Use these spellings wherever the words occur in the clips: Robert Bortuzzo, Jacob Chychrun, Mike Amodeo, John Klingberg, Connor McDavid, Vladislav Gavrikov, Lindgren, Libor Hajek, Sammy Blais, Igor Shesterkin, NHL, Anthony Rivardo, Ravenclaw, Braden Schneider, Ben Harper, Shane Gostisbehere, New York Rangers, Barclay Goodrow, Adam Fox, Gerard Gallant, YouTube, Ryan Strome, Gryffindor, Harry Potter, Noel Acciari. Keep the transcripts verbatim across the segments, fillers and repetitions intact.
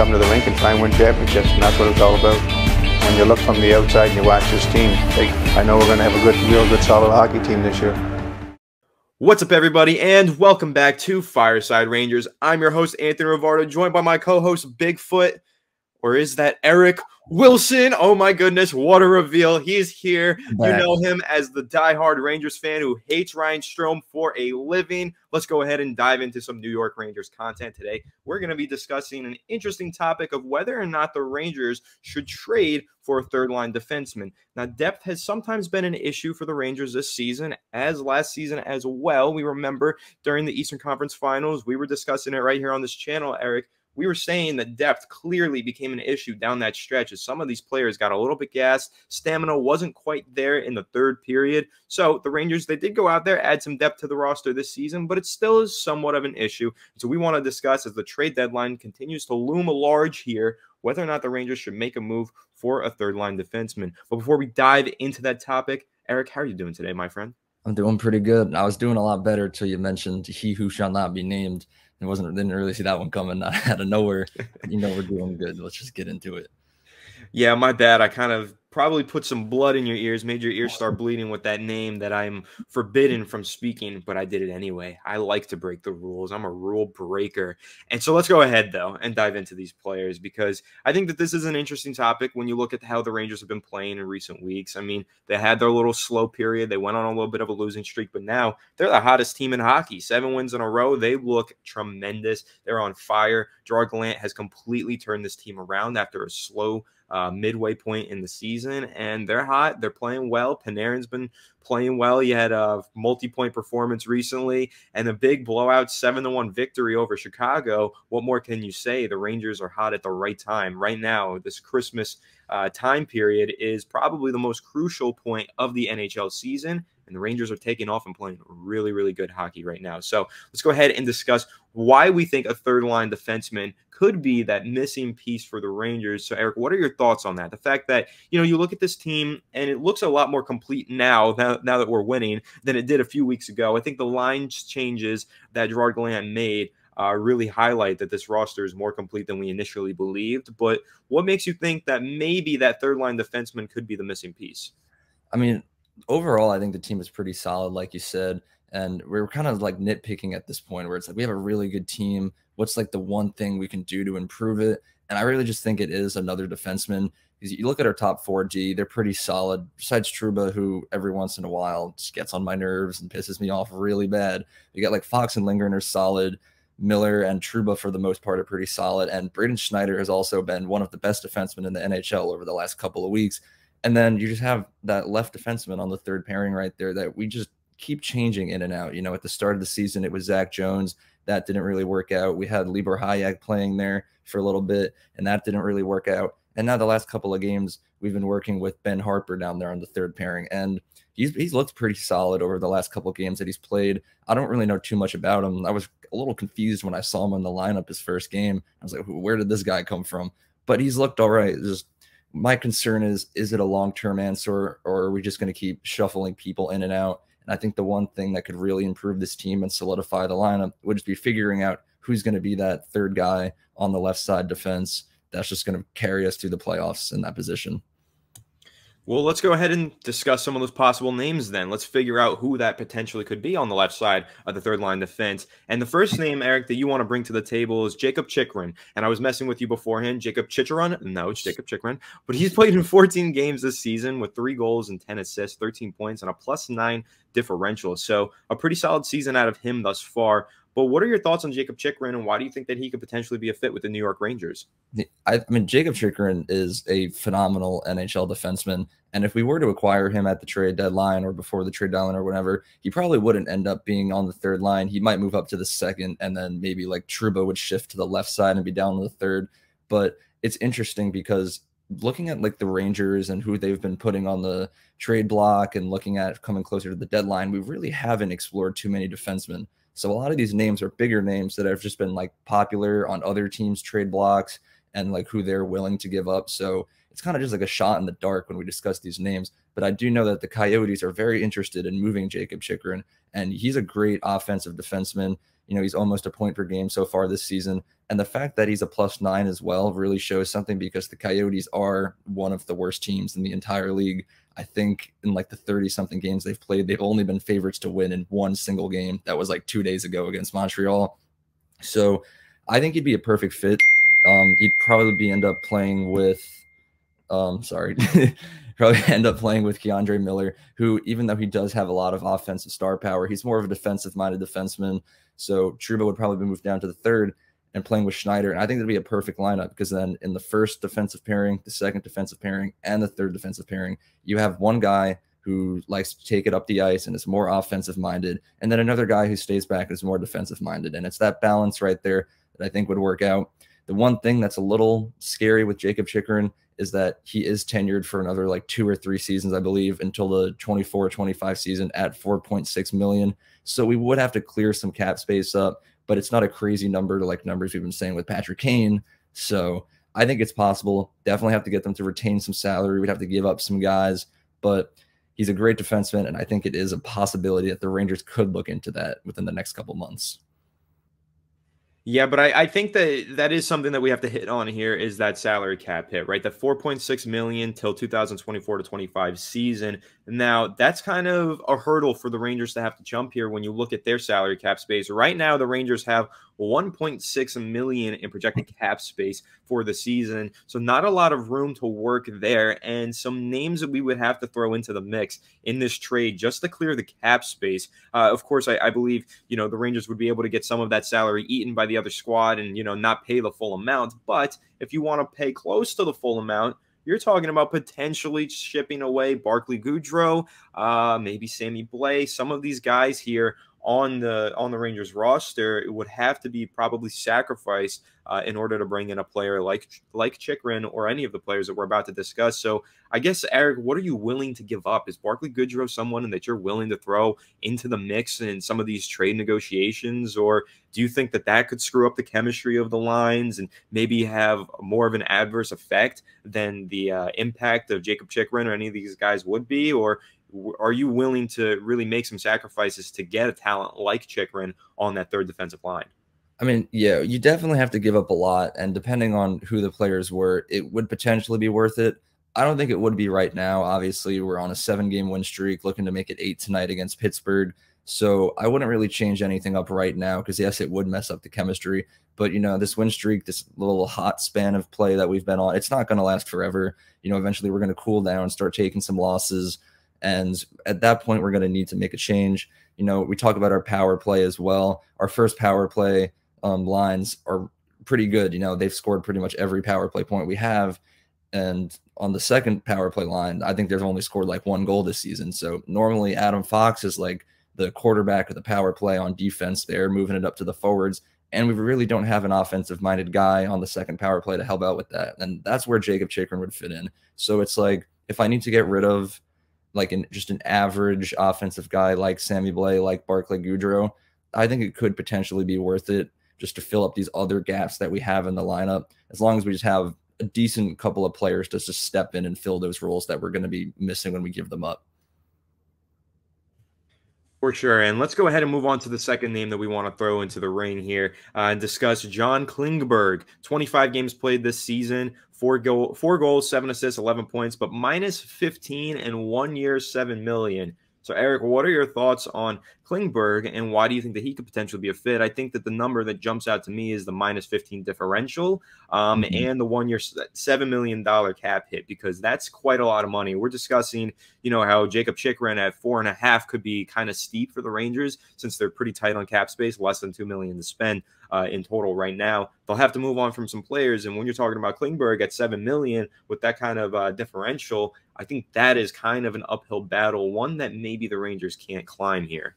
come to the rink and try and win championships, and that's what it's all about. When you look from the outside and you watch this team, they, I know we're going to have a good, real good, solid hockey team this year. What's up, everybody, and welcome back to Fireside Rangers. I'm your host, Anthony Rivardo, joined by my co-host, Bigfoot, or is that Eric Willsen? Oh, my goodness, what a reveal. He's here. Nice. You know him as the diehard Rangers fan who hates Ryan Strome for a living. Let's go ahead and dive into some New York Rangers content today. We're going to be discussing an interesting topic of whether or not the Rangers should trade for a third-line defenseman. Now, depth has sometimes been an issue for the Rangers this season, as last season as well. We remember during the Eastern Conference Finals, we were discussing it right here on this channel, Eric. We were saying that depth clearly became an issue down that stretch as some of these players got a little bit gassed. Stamina wasn't quite there in the third period. So the Rangers, they did go out there, add some depth to the roster this season, but it still is somewhat of an issue. So we want to discuss, as the trade deadline continues to loom large here, whether or not the Rangers should make a move for a third-line defenseman. But before we dive into that topic, Eric, how are you doing today, my friend? I'm doing pretty good. I was doing a lot better until you mentioned he who shall not be named. It wasn't, didn't really see that one coming out of nowhere. You know, we're doing good. Let's just get into it. Yeah, my bad. I kind of probably put some blood in your ears, made your ears start bleeding with that name that I'm forbidden from speaking, but I did it anyway. I like to break the rules. I'm a rule breaker. And so let's go ahead, though, and dive into these players, because I think that this is an interesting topic when you look at how the Rangers have been playing in recent weeks. I mean, they had their little slow period. They went on a little bit of a losing streak, but now they're the hottest team in hockey. Seven wins in a row. They look tremendous. They're on fire. Gerard Gallant has completely turned this team around after a slow Uh, midway point in the season, and they're hot. They're playing well. Panarin's been playing well. He had a multi-point performance recently and a big blowout seven to one victory over Chicago. What more can you say? The Rangers are hot at the right time. Right now, this Christmas uh, time period is probably the most crucial point of the N H L season, and the Rangers are taking off and playing really, really good hockey right now. So let's go ahead and discuss why we think a third-line defenseman could be that missing piece for the Rangers. So, Eric, what are your thoughts on that? The fact that, you know, you look at this team and it looks a lot more complete now, now, now that we're winning, than it did a few weeks ago. I think the line changes that Gerard Gallant made uh, really highlight that this roster is more complete than we initially believed. But what makes you think that maybe that third-line defenseman could be the missing piece? I mean, overall, I think the team is pretty solid, like you said, and we're kind of like nitpicking at this point where it's like we have a really good team. What's like the one thing we can do to improve it? And I really just think it is another defenseman, because you look at our top four D, they're pretty solid, besides Trouba, who every once in a while just gets on my nerves and pisses me off really bad. You got like Fox and Lindgren are solid. Miller and Trouba, for the most part, are pretty solid. And Braden Schneider has also been one of the best defensemen in the N H L over the last couple of weeks. And then you just have that left defenseman on the third pairing right there that we just keep changing in and out. You know, at the start of the season, it was Zach Jones. That didn't really work out. We had Libor Hajek playing there for a little bit, and that didn't really work out. And now the last couple of games, we've been working with Ben Harper down there on the third pairing. And he's, he's looked pretty solid over the last couple of games that he's played. I don't really know too much about him. I was a little confused when I saw him in the lineup his first game. I was like, where did this guy come from? But he's looked all right. Just my concern is, is it a long-term answer, or are we just going to keep shuffling people in and out? And I think the one thing that could really improve this team and solidify the lineup would just be figuring out who's going to be that third guy on the left side defense that's just going to carry us through the playoffs in that position. Well, let's go ahead and discuss some of those possible names then. Let's figure out who that potentially could be on the left side of the third-line defense. And the first name, Eric, that you want to bring to the table is Jacob Chychrun. And I was messing with you beforehand. Jacob Chychrun? No, it's Jacob Chychrun. But he's played in fourteen games this season with three goals and ten assists, thirteen points, and a plus nine differential. So a pretty solid season out of him thus far. But what are your thoughts on Jacob Chychrun, and why do you think that he could potentially be a fit with the New York Rangers? I mean, Jacob Chychrun is a phenomenal N H L defenseman, and if we were to acquire him at the trade deadline or before the trade deadline or whatever, he probably wouldn't end up being on the third line. He might move up to the second, and then maybe like Trouba would shift to the left side and be down on the third. But it's interesting because looking at like the Rangers and who they've been putting on the trade block and looking at coming closer to the deadline, we really haven't explored too many defensemen. So a lot of these names are bigger names that have just been like popular on other teams' trade blocks and like who they're willing to give up. So it's kind of just like a shot in the dark when we discuss these names. But I do know that the Coyotes are very interested in moving Jacob Chychrun, and he's a great offensive defenseman. You know, he's almost a point per game so far this season. And the fact that he's a plus nine as well really shows something, because the Coyotes are one of the worst teams in the entire league. I think in like the thirty something games they've played, they've only been favorites to win in one single game. That was like two days ago against Montreal. So I think he'd be a perfect fit. Um, he'd probably be end up playing with, um, sorry, probably end up playing with K'Andre Miller, who, even though he does have a lot of offensive star power, he's more of a defensive-minded defenseman. So Trouba would probably be moved down to the third and playing with Schneider. And I think that'd be a perfect lineup, because then in the first defensive pairing, the second defensive pairing, and the third defensive pairing, you have one guy who likes to take it up the ice and is more offensive-minded, and then another guy who stays back and is more defensive-minded. And it's that balance right there that I think would work out. The one thing that's a little scary with Jacob Chychrun is that he is tenured for another like two or three seasons, I believe, until the twenty-four twenty-five season at four point six million. So we would have to clear some cap space up, but it's not a crazy number to like numbers we've been saying with Patrick Kane. So I think it's possible. Definitely have to get them to retain some salary. We'd have to give up some guys, but he's a great defenseman. And I think it is a possibility that the Rangers could look into that within the next couple months. Yeah, but I, I think that that is something that we have to hit on here, is that salary cap hit, right? The four point six million dollars till two thousand twenty-four to twenty-five season. Now, that's kind of a hurdle for the Rangers to have to jump here when you look at their salary cap space. Right now, the Rangers have one point six million dollars in projected cap space for the season, so not a lot of room to work there, and some names that we would have to throw into the mix in this trade just to clear the cap space. Uh, of course, I, I believe, you know, the Rangers would be able to get some of that salary eaten by the other squad and, you know, not pay the full amount. But if you want to pay close to the full amount, you're talking about potentially shipping away Barclay Goodrow, uh, maybe Sammy Blais. Some of these guys here on the on the Rangers roster, it would have to be probably sacrificed uh, in order to bring in a player like like Chychrun or any of the players that we're about to discuss. So I guess, Eric, what are you willing to give up? Is Barclay Goodrow someone that you're willing to throw into the mix in some of these trade negotiations, or do you think that that could screw up the chemistry of the lines and maybe have more of an adverse effect than the uh, impact of Jacob Chychrun or any of these guys would be? Or are you willing to really make some sacrifices to get a talent like Chychrun on that third defensive line? I mean, yeah, you definitely have to give up a lot. And depending on who the players were, it would potentially be worth it. I don't think it would be right now. Obviously, we're on a seven game win streak, looking to make it eight tonight against Pittsburgh. So I wouldn't really change anything up right now, because, yes, it would mess up the chemistry. But, you know, this win streak, this little hot span of play that we've been on, it's not going to last forever. You know, eventually we're going to cool down and start taking some losses. And at that point, we're going to need to make a change. You know, we talk about our power play as well. Our first power play um, lines are pretty good. You know, they've scored pretty much every power play point we have. And on the second power play line, I think they've only scored like one goal this season. So normally Adam Fox is like the quarterback of the power play on defense there, moving it up to the forwards. And we really don't have an offensive-minded guy on the second power play to help out with that. And that's where Jacob Chychrun would fit in. So it's like, if I need to get rid of like an, just an average offensive guy like Sammy Blais, like Barclay Goodrow, I think it could potentially be worth it just to fill up these other gaps that we have in the lineup, as long as we just have a decent couple of players to just step in and fill those roles that we're going to be missing when we give them up. For sure. And let's go ahead and move on to the second name that we want to throw into the ring here uh, and discuss John Klingberg. twenty-five games played this season, four, goal, four goals, seven assists, eleven points, but minus fifteen and one year, seven million dollars. So, Eric, what are your thoughts on Klingberg, and why do you think that he could potentially be a fit? I think that the number that jumps out to me is the minus fifteen differential um, mm-hmm. and the one-year seven million dollar cap hit, because that's quite a lot of money. We're discussing, you know, how Jacob Chychrun at four and a half could be kind of steep for the Rangers, since they're pretty tight on cap space, less than two million dollars to spend uh, in total right now. They'll have to move on from some players, and when you're talking about Klingberg at seven million dollars with that kind of uh, differential, I think that is kind of an uphill battle, one that maybe the Rangers can't climb here.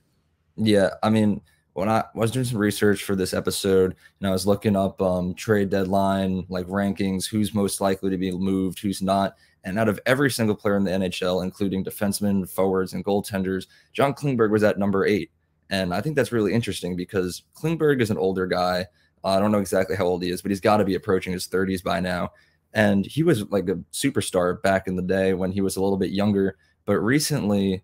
Yeah, I mean, when I was doing some research for this episode, and I was looking up um, trade deadline, like rankings, who's most likely to be moved, who's not. And out of every single player in the N H L, including defensemen, forwards, and goaltenders, John Klingberg was at number eight. And I think that's really interesting, because Klingberg is an older guy. Uh, I don't know exactly how old he is, but he's got to be approaching his thirties by now. And he was like a superstar back in the day when he was a little bit younger. But recently,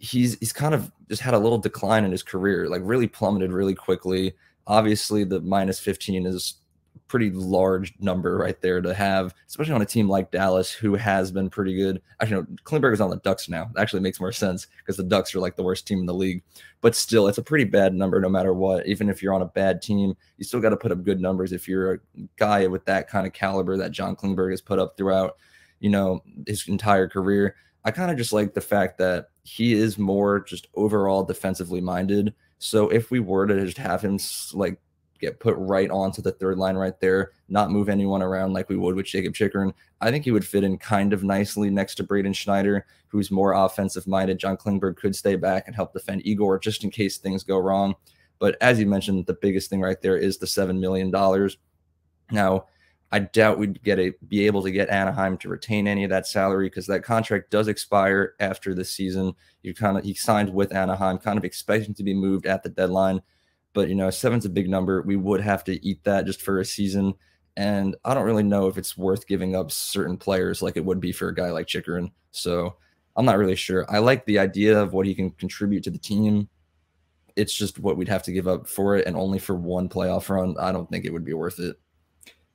he's he's kind of just had a little decline in his career, like really plummeted really quickly. Obviously, the minus fifteen is a pretty large number right there to have, especially on a team like Dallas, who has been pretty good. Actually, no, Klingberg is on the Ducks now. It actually makes more sense because the Ducks are like the worst team in the league. But still, it's a pretty bad number no matter what. Even if you're on a bad team, you still got to put up good numbers. If you're a guy with that kind of caliber that John Klingberg has put up throughout, you know, his entire career, I kind of just like the fact that he is more just overall defensively minded. So if we were to just have him like get put right onto the third line right there, not move anyone around like we would with Jacob Chychrun, I think he would fit in kind of nicely next to Braden Schneider, who's more offensive minded. John Klingberg could stay back and help defend Igor just in case things go wrong. But as you mentioned, the biggest thing right there is the seven million dollars. Now, I doubt we'd get a be able to get Anaheim to retain any of that salary because that contract does expire after the season. You kind of he signed with Anaheim, kind of expecting to be moved at the deadline, but you know, seven's a big number. We would have to eat that just for a season, and I don't really know if it's worth giving up certain players like it would be for a guy like Chychrun. So I'm not really sure. I like the idea of what he can contribute to the team. It's just what we'd have to give up for it, and only for one playoff run. I don't think it would be worth it.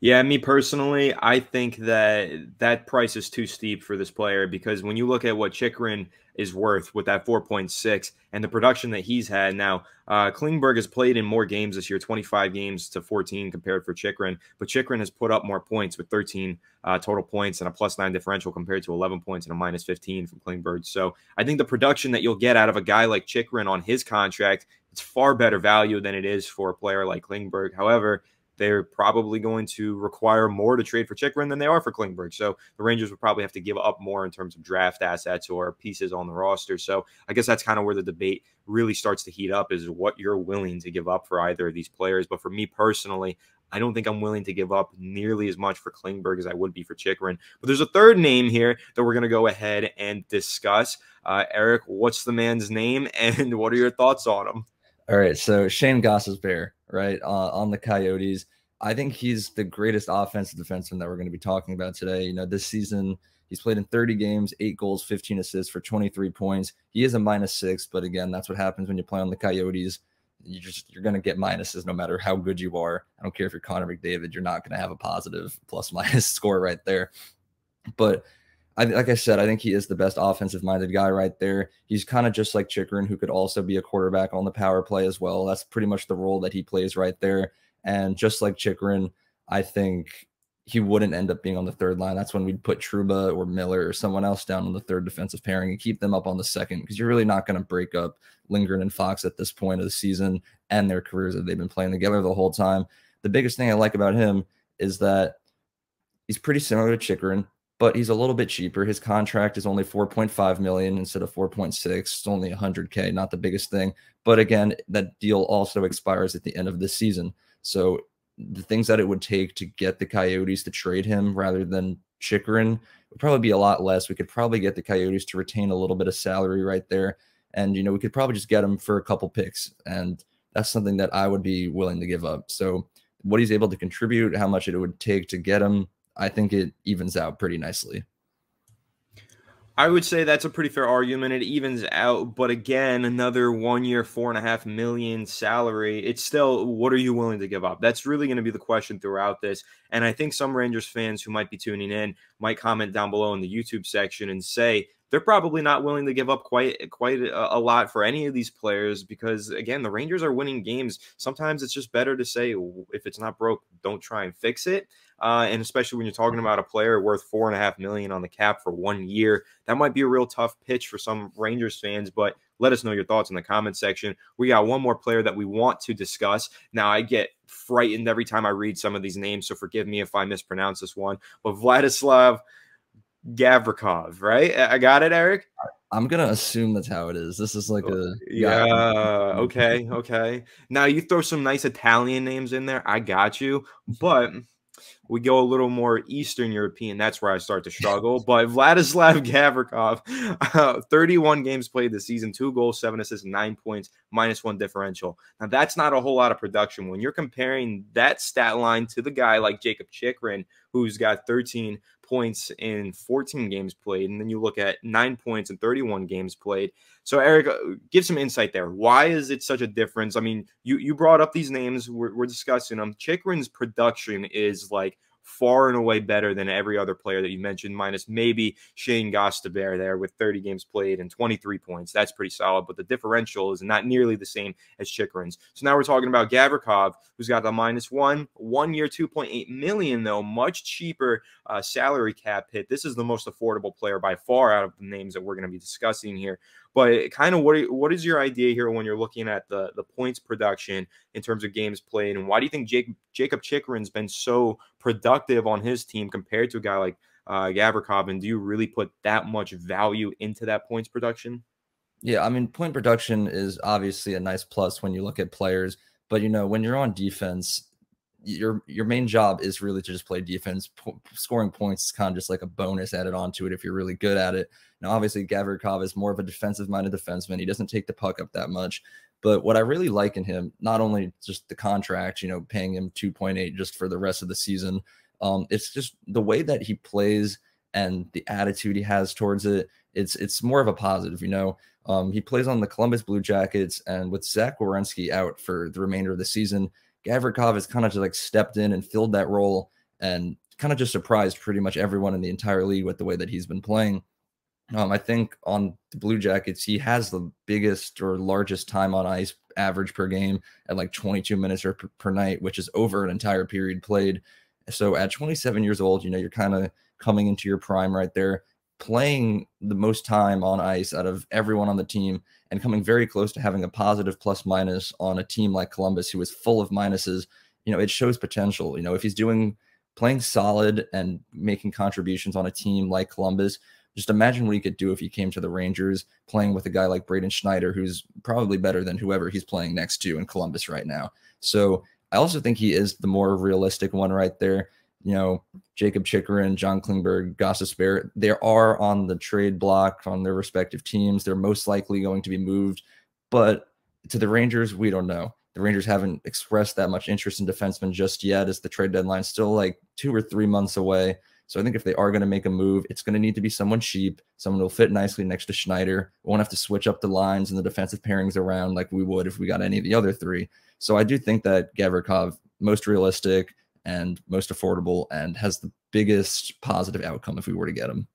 Yeah, me personally, I think that that price is too steep for this player because when you look at what Chychrun is worth with that four point six and the production that he's had now, uh, Klingberg has played in more games this year, twenty-five games to fourteen compared for Chychrun, but Chychrun has put up more points with thirteen uh, total points and a plus nine differential compared to eleven points and a minus fifteen from Klingberg. So I think the production that you'll get out of a guy like Chychrun on his contract, it's far better value than it is for a player like Klingberg. However, they're probably going to require more to trade for Chychrun than they are for Klingberg. So the Rangers would probably have to give up more in terms of draft assets or pieces on the roster. So I guess that's kind of where the debate really starts to heat up, is what you're willing to give up for either of these players. But for me personally, I don't think I'm willing to give up nearly as much for Klingberg as I would be for Chychrun. But there's a third name here that we're going to go ahead and discuss. Uh, Eric, what's the man's name and what are your thoughts on him? All right, so Shane Gostisbehere, right, uh, on the Coyotes. I think he's the greatest offensive defenseman that we're going to be talking about today. You know, this season he's played in thirty games, eight goals, fifteen assists for twenty-three points. He is a minus six, but again, that's what happens when you play on the Coyotes. You just you're going to get minuses no matter how good you are. I don't care if you're Connor McDavid, you're not going to have a positive plus minus score right there. But I, like I said, I think he is the best offensive-minded guy right there. He's kind of just like Chychrun, who could also be a quarterback on the power play as well. That's pretty much the role that he plays right there. And just like Chychrun, I think he wouldn't end up being on the third line. That's when we'd put Trouba or Miller or someone else down on the third defensive pairing and keep them up on the second, because you're really not going to break up Lindgren and Fox at this point of the season and their careers that they've been playing together the whole time. The biggest thing I like about him is that he's pretty similar to Chychrun, but he's a little bit cheaper. His contract is only four point five million dollars instead of four point six. It's only one hundred K, not the biggest thing. But again, that deal also expires at the end of this season. So the things that it would take to get the Coyotes to trade him rather than Chychrun would probably be a lot less. We could probably get the Coyotes to retain a little bit of salary right there. And, you know, we could probably just get him for a couple picks. And that's something that I would be willing to give up. So what he's able to contribute, how much it would take to get him, I think it evens out pretty nicely. I would say that's a pretty fair argument. It evens out, but again, another one-year, four and a half million salary. It's still, what are you willing to give up? That's really going to be the question throughout this. And I think some Rangers fans who might be tuning in might comment down below in the YouTube section and say they're probably not willing to give up quite quite a, a lot for any of these players because, again, the Rangers are winning games. Sometimes it's just better to say if it's not broke, don't try and fix it. Uh, and especially when you're talking about a player worth four and a half million on the cap for one year, that might be a real tough pitch for some Rangers fans. But let us know your thoughts in the comment section. We got one more player that we want to discuss. Now, I get frightened every time I read some of these names, so forgive me if I mispronounce this one. But Vladislav Gavrikov, right? I got it, Eric? I'm going to assume that's how it is. This is like a... Yeah, yeah. okay, okay. Now, you throw some nice Italian names in there. I got you. But we go a little more Eastern European, that's where I start to struggle. But Vladislav Gavrikov, uh, thirty-one games played this season, two goals, seven assists, nine points, minus one differential. Now, that's not a whole lot of production. When you're comparing that stat line to the guy like Jacob Chychrun, who's got thirteen points in fourteen games played, and then you look at nine points in thirty-one games played. So, Eric, give some insight there. Why is it such a difference? I mean, you, you brought up these names. We're, we're discussing them. Chychrun's production is, like, far and away better than every other player that you mentioned, minus maybe Shane Gostisbehere there with thirty games played and twenty-three points. That's pretty solid, but the differential is not nearly the same as Chychrun's. So now we're talking about Gavrikov, who's got the minus one, one year, two point eight million dollars, though, much cheaper uh, salary cap hit. This is the most affordable player by far out of the names that we're going to be discussing here. But kind of what, are, what is your idea here when you're looking at the, the points production in terms of games played? And why do you think Jake, Jacob Chychrun's been so productive on his team compared to a guy like uh, Gavrikov? And do you really put that much value into that points production? Yeah, I mean, point production is obviously a nice plus when you look at players. But, you know, when you're on defense, your your main job is really to just play defense. P scoring points is kind of just like a bonus added onto it if you're really good at it. Now, obviously, Gavrikov is more of a defensive-minded defenseman. He doesn't take the puck up that much. But what I really like in him, not only just the contract, you know, paying him two point eight just for the rest of the season, um, it's just the way that he plays and the attitude he has towards it. It's it's more of a positive, you know. Um, he plays on the Columbus Blue Jackets, and with Zach Werenski out for the remainder of the season, Gavrikov has kind of just like stepped in and filled that role and kind of just surprised pretty much everyone in the entire league with the way that he's been playing. Um, I think on the Blue Jackets, he has the biggest or largest time on ice average per game at like twenty-two minutes or per, per night, which is over an entire period played. So at twenty-seven years old, you know, you're kind of coming into your prime right there, playing the most time on ice out of everyone on the team and coming very close to having a positive plus minus on a team like Columbus, who is full of minuses. You know, it shows potential. You know, if he's doing playing solid and making contributions on a team like Columbus, just imagine what he could do if he came to the Rangers playing with a guy like Braden Schneider, who's probably better than whoever he's playing next to in Columbus right now. So I also think he is the more realistic one right there. You know, Jacob Chychrun, John Klingberg, Gostisbehere, they are on the trade block on their respective teams. They're most likely going to be moved. But to the Rangers, we don't know. The Rangers haven't expressed that much interest in defensemen just yet, as the trade deadline is still like two or three months away. So I think if they are going to make a move, it's going to need to be someone cheap, someone who'll fit nicely next to Schneider. We won't have to switch up the lines and the defensive pairings around like we would if we got any of the other three. So I do think that Gavrikov, most realistic and most affordable, and has the biggest positive outcome if we were to get him.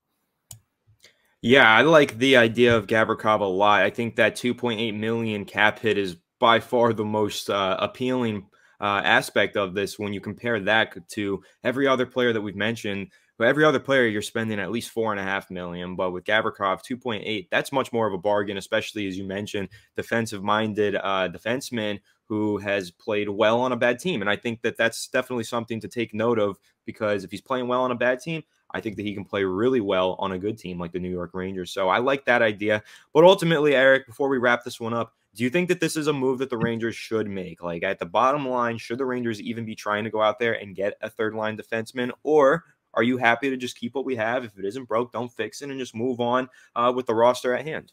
Yeah, I like the idea of Gavrikov a lot. I think that two point eight million cap hit is by far the most uh, appealing Uh, aspect of this when you compare that to every other player that we've mentioned. But every other player, you're spending at least four and a half million. But with Gavrikov, two point eight, that's much more of a bargain, especially as you mentioned, defensive-minded uh, defenseman who has played well on a bad team. And I think that that's definitely something to take note of, because if he's playing well on a bad team, I think that he can play really well on a good team like the New York Rangers. So I like that idea. But ultimately, Eric, before we wrap this one up, do you think that this is a move that the Rangers should make? Like, at the bottom line, should the Rangers even be trying to go out there and get a third-line defenseman? Or are you happy to just keep what we have? If it isn't broke, don't fix it, and just move on uh, with the roster at hand?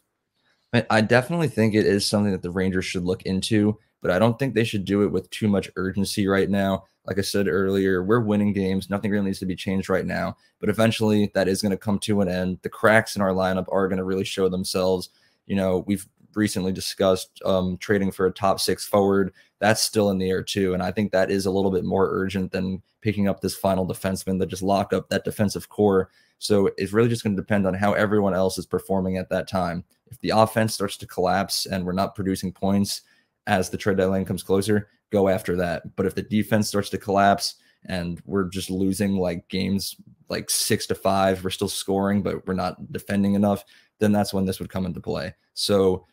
I definitely think it is something that the Rangers should look into, but I don't think they should do it with too much urgency right now. Like I said earlier, we're winning games. Nothing really needs to be changed right now, but eventually that is going to come to an end. The cracks in our lineup are going to really show themselves. You know, we've recently discussed um, trading for a top six forward. That's still in the air too, and I think that is a little bit more urgent than picking up this final defenseman that just lock up that defensive core. So it's really just going to depend on how everyone else is performing at that time. If the offense starts to collapse and we're not producing points as the trade deadline comes closer, go after that. But if the defense starts to collapse and we're just losing like games like six to five, we're still scoring, but we're not defending enough, then that's when this would come into play. So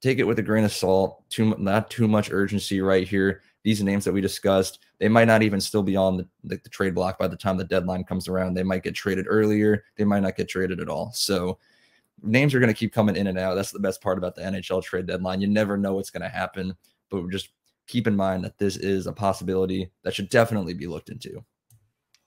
take it with a grain of salt, too, not too much urgency right here. These names that we discussed, they might not even still be on the, the, the trade block by the time the deadline comes around. They might get traded earlier. They might not get traded at all. So names are going to keep coming in and out. That's the best part about the N H L trade deadline. You never know what's going to happen, but just keep in mind that this is a possibility that should definitely be looked into.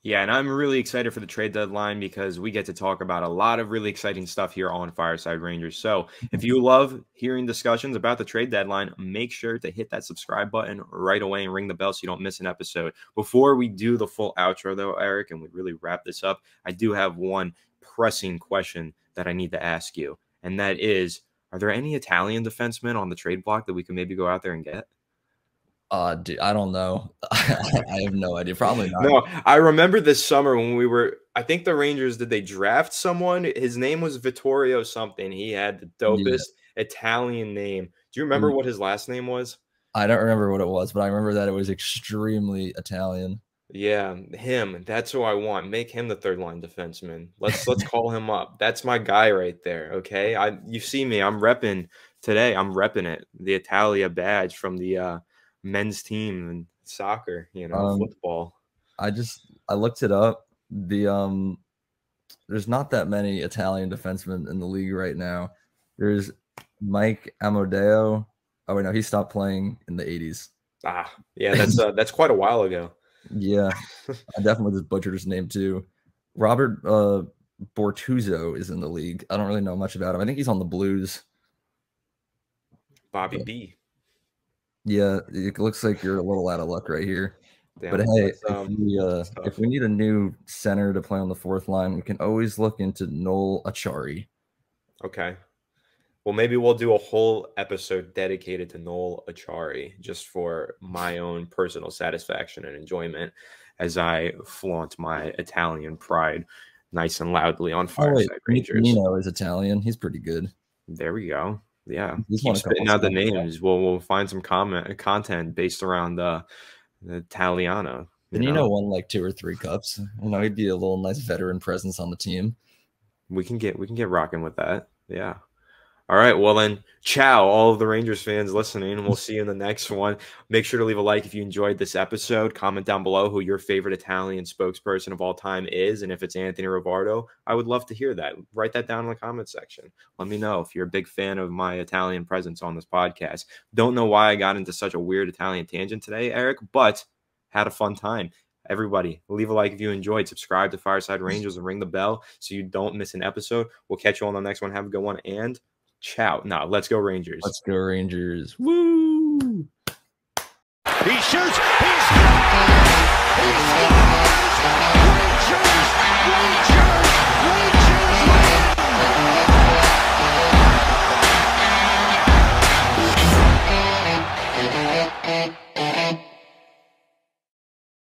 Yeah, and I'm really excited for the trade deadline because we get to talk about a lot of really exciting stuff here on Fireside Rangers. So if you love hearing discussions about the trade deadline, make sure to hit that subscribe button right away and ring the bell so you don't miss an episode. Before we do the full outro, though, Eric, and we really wrap this up, I do have one pressing question that I need to ask you, and that is, are there any Italian defensemen on the trade block that we can maybe go out there and get? Uh, dude, I don't know. I have no idea. Probably not. No, I remember this summer when we were, I think the Rangers, did they draft someone? His name was Vittorio something. He had the dopest yeah. Italian name. Do you remember mm. what his last name was? I don't remember what it was, but I remember that it was extremely Italian. Yeah, him. That's who I want. Make him the third line defenseman. Let's let's call him up. That's my guy right there. Okay. I you see me. I'm repping today. I'm repping it. The Italia badge from the uh men's team and soccer, you know, um, football. I just I looked it up. The um there's not that many Italian defensemen in the league right now. There's Mike Amodeo. Oh wait, no, he stopped playing in the eighties. Ah, yeah, that's uh, that's quite a while ago. Yeah, I definitely just butchered his name too. Robert uh, Bortuzzo is in the league. I don't really know much about him. I think he's on the Blues. Bobby but, B. Yeah, it looks like you're a little out of luck right here. Damn, but hey, um, if, we, uh, if we need a new center to play on the fourth line, we can always look into Noel Acciari. Okay. Well, maybe we'll do a whole episode dedicated to Noel Acciari just for my own personal satisfaction and enjoyment as I flaunt my Italian pride nice and loudly on Fireside oh, Rangers. Nino is Italian. He's pretty good. There we go. Yeah. Keep spitting out the names. We'll, we'll find some comment content based around uh, the Italiano. You Nino know? won like two or three cups. You know, he'd be a little nice veteran presence on the team. We can get, we can get rocking with that. Yeah. All right, well then, ciao, all of the Rangers fans listening, and we'll see you in the next one. Make sure to leave a like if you enjoyed this episode. Comment down below who your favorite Italian spokesperson of all time is, and if it's Anthony Rivardo, I would love to hear that. Write that down in the comment section. Let me know if you're a big fan of my Italian presence on this podcast. Don't know why I got into such a weird Italian tangent today, Eric, but had a fun time. Everybody, leave a like if you enjoyed. Subscribe to Fireside Rangers and ring the bell so you don't miss an episode. We'll catch you on the next one. Have a good one, and... ciao. No, let's go Rangers. Let's go Rangers. Woo! He shoots. He's got it. He's got it.